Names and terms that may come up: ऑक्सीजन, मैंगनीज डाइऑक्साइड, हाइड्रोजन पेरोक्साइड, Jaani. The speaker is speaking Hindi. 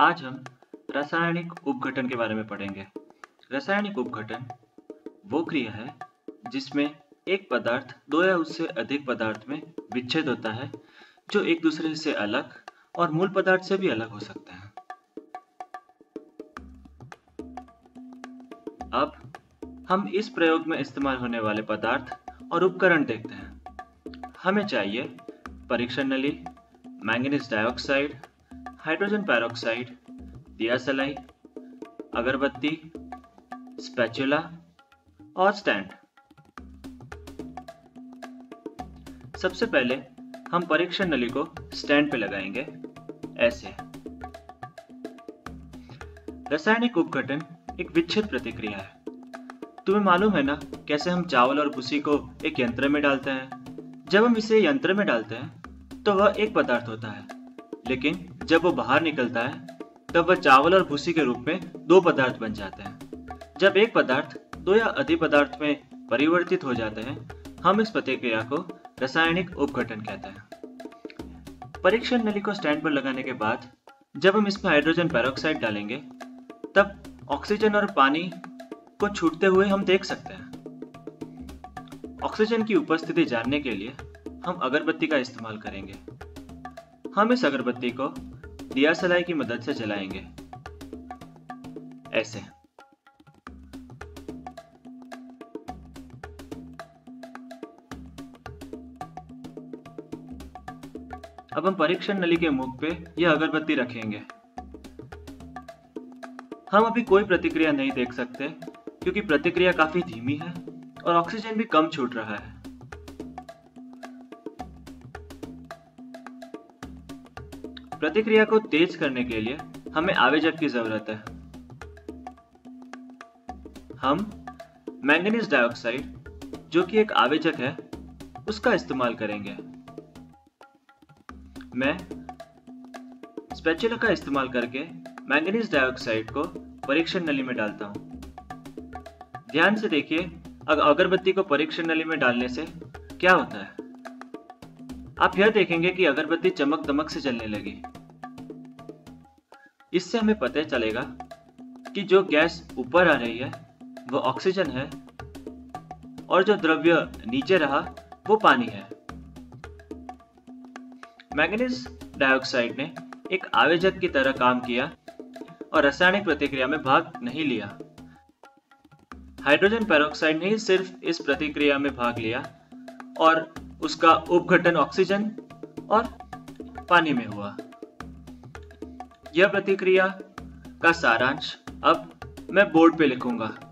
आज हम रासायनिक अपघटन के बारे में पढ़ेंगे। रासायनिक अपघटन वो क्रिया है जिसमें एक पदार्थ दो या उससे अधिक पदार्थ में विच्छेद होता है जो एक दूसरे से अलग और मूल पदार्थ से भी अलग हो सकते हैं। अब हम इस प्रयोग में इस्तेमाल होने वाले पदार्थ और उपकरण देखते हैं। हमें चाहिए परीक्षण नली, मैंगनीज डाइऑक्साइड, हाइड्रोजन पेरोक्साइड, दियासलाई, अगरबत्ती, स्पैचुला और स्टैंड। सबसे पहले हम परीक्षण नली को स्टैंड पे लगाएंगे, ऐसे। रासायनिक अपघटन एक विच्छेद प्रतिक्रिया है। तुम्हें मालूम है ना कैसे हम चावल और भूसी को एक यंत्र में डालते हैं। जब हम इसे यंत्र में डालते हैं तो वह एक पदार्थ होता है, लेकिन जब वो बाहर निकलता है तब वह चावल और भूसी के रूप में दो पदार्थ बन जाते हैं। जब एक पदार्थ दो या अधिक पदार्थ में परिवर्तित हो जाते हैं, हम इस प्रतिक्रिया को रासायनिक अपघटन कहते हैं। परीक्षण नली को स्टैंड पर लगाने के बाद जब हम इसमें हाइड्रोजन पेरोक्साइड डालेंगे तब ऑक्सीजन और पानी को छूटते हुए हम देख सकते हैं। ऑक्सीजन की उपस्थिति जानने के लिए हम अगरबत्ती का इस्तेमाल करेंगे। हम इस अगरबत्ती को दियासलाई की मदद से जलाएंगे, ऐसे। अब हम परीक्षण नली के मुख पे यह अगरबत्ती रखेंगे। हम अभी कोई प्रतिक्रिया नहीं देख सकते क्योंकि प्रतिक्रिया काफी धीमी है और ऑक्सीजन भी कम छूट रहा है। प्रतिक्रिया को तेज करने के लिए हमें आवेशक की जरूरत है। हम मैंगनीज डाइऑक्साइड, जो कि एक आवेशक है, उसका इस्तेमाल करेंगे। मैं स्पैचुला का इस्तेमाल करके मैंगनीज डाइऑक्साइड को परीक्षण नली में डालता हूं। ध्यान से देखिए अगरबत्ती को परीक्षण नली में डालने से क्या होता है। आप यह देखेंगे कि अगरबत्ती चमक दमक से जलने लगी। इससे हमें पता चलेगा कि जो गैस ऊपर आ रही है वो ऑक्सीजन है और जो द्रव्य नीचे रहा वो पानी है। मैंगनीज डाइऑक्साइड ने एक आवेशक की तरह काम किया और रासायनिक प्रतिक्रिया में भाग नहीं लिया। हाइड्रोजन पेरोक्साइड ने ही सिर्फ इस प्रतिक्रिया में भाग लिया और उसका अपघटन ऑक्सीजन और पानी में हुआ। यह प्रतिक्रिया का सारांश अब मैं बोर्ड पे लिखूंगा।